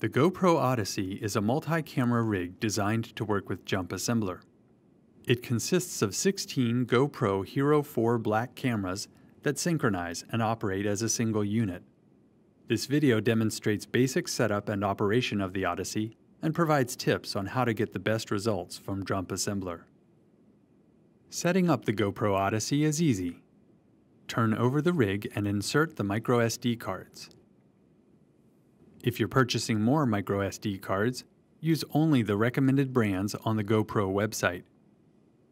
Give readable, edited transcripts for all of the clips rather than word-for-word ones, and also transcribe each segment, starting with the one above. The GoPro Odyssey is a multi-camera rig designed to work with Jump Assembler. It consists of 16 GoPro HERO 4 Black cameras that synchronize and operate as a single unit. This video demonstrates basic setup and operation of the Odyssey and provides tips on how to get the best results from Jump Assembler. Setting up the GoPro Odyssey is easy. Turn over the rig and insert the microSD cards. If you're purchasing more microSD cards, use only the recommended brands on the GoPro website.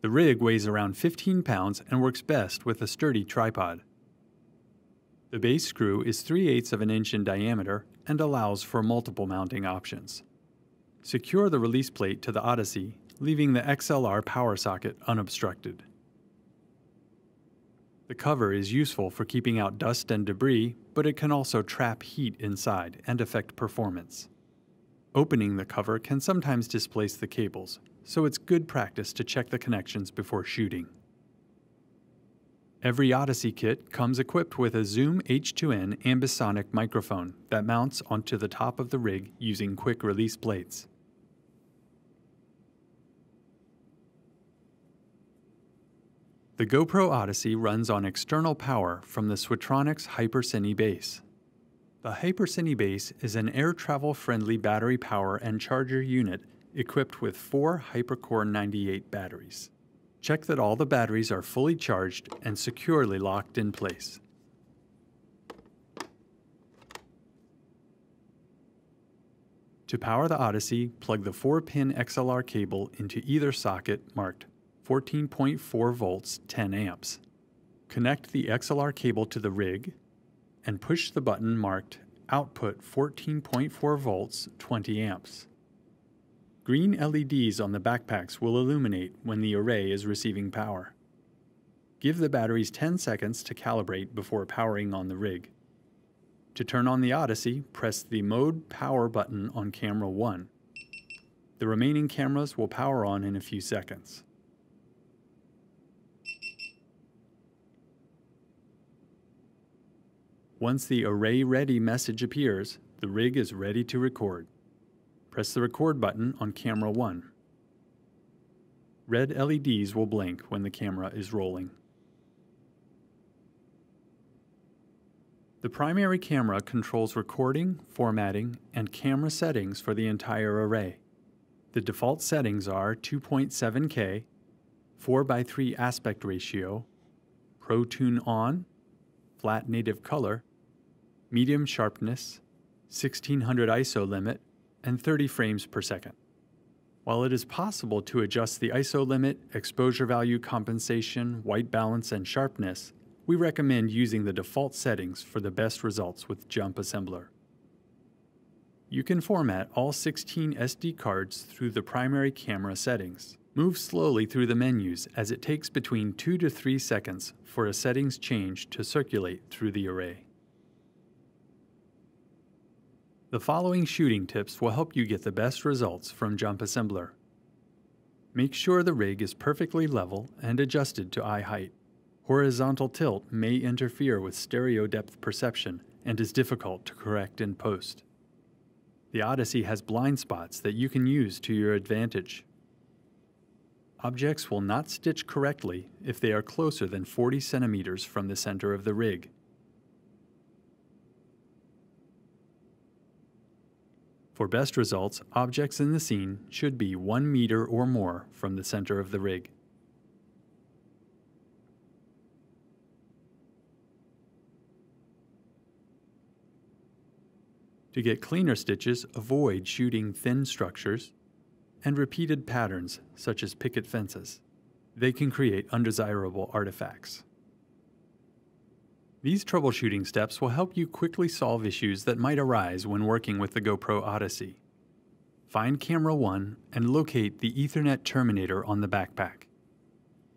The rig weighs around 15 pounds and works best with a sturdy tripod. The base screw is 3/8 of an inch in diameter and allows for multiple mounting options. Secure the release plate to the Odyssey, leaving the XLR power socket unobstructed. The cover is useful for keeping out dust and debris, but it can also trap heat inside and affect performance. Opening the cover can sometimes displace the cables, so it's good practice to check the connections before shooting. Every Odyssey kit comes equipped with a Zoom H2N ambisonic microphone that mounts onto the top of the rig using quick release plates. The GoPro Odyssey runs on external power from the Switronix HyperCine Base. The HyperCine Base is an air travel-friendly battery power and charger unit equipped with 4 HyperCore 98 batteries. Check that all the batteries are fully charged and securely locked in place. To power the Odyssey, plug the 4-pin XLR cable into either socket marked 14.4 volts, 10 amps. Connect the XLR cable to the rig and push the button marked Output 14.4 volts, 20 amps. Green LEDs on the backpacks will illuminate when the array is receiving power. Give the batteries 10 seconds to calibrate before powering on the rig. To turn on the Odyssey, press the Mode Power button on camera 1. The remaining cameras will power on in a few seconds. Once the Array Ready message appears, the rig is ready to record. Press the record button on camera 1. Red LEDs will blink when the camera is rolling. The primary camera controls recording, formatting, and camera settings for the entire array. The default settings are 2.7K, 4:3 aspect ratio, ProTune on, flat native color, medium sharpness, 1600 ISO limit, and 30 frames per second. While it is possible to adjust the ISO limit, exposure value compensation, white balance, and sharpness, we recommend using the default settings for the best results with Jump Assembler. You can format all 16 SD cards through the primary camera settings. Move slowly through the menus as it takes between 2 to 3 seconds for a settings change to circulate through the array. The following shooting tips will help you get the best results from Jump Assembler. Make sure the rig is perfectly level and adjusted to eye height. Horizontal tilt may interfere with stereo depth perception and is difficult to correct in post. The Odyssey has blind spots that you can use to your advantage. Objects will not stitch correctly if they are closer than 40 centimeters from the center of the rig. For best results, objects in the scene should be 1 meter or more from the center of the rig. To get cleaner stitches, avoid shooting thin structures and repeated patterns, such as picket fences. They can create undesirable artifacts. These troubleshooting steps will help you quickly solve issues that might arise when working with the GoPro Odyssey. Find camera 1 and locate the Ethernet Terminator on the backpack.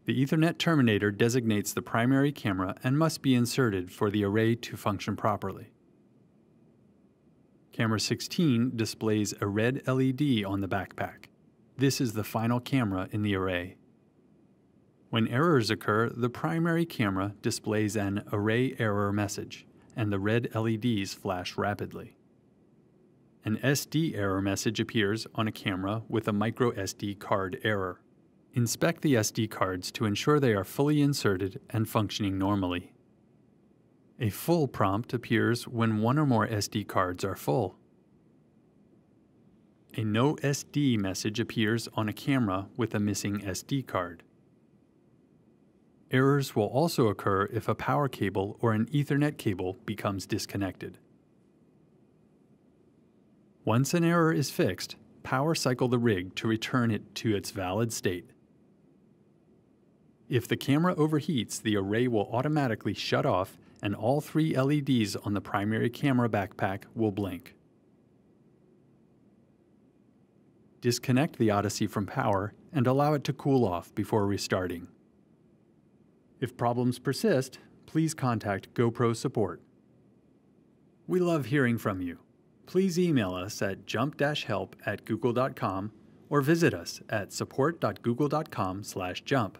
The Ethernet Terminator designates the primary camera and must be inserted for the array to function properly. Camera 16 displays a red LED on the backpack. This is the final camera in the array. When errors occur, the primary camera displays an array error message, and the red LEDs flash rapidly. an SD error message appears on a camera with a microSD card error. Inspect the SD cards to ensure they are fully inserted and functioning normally. A full prompt appears when one or more SD cards are full. A no SD message appears on a camera with a missing SD card. Errors will also occur if a power cable or an Ethernet cable becomes disconnected. Once an error is fixed, power cycle the rig to return it to its valid state. If the camera overheats, the array will automatically shut off and all three LEDs on the primary camera backpack will blink. Disconnect the Odyssey from power and allow it to cool off before restarting. If problems persist, please contact GoPro support. We love hearing from you. Please email us at jump-help@google.com or visit us at support.google.com/jump.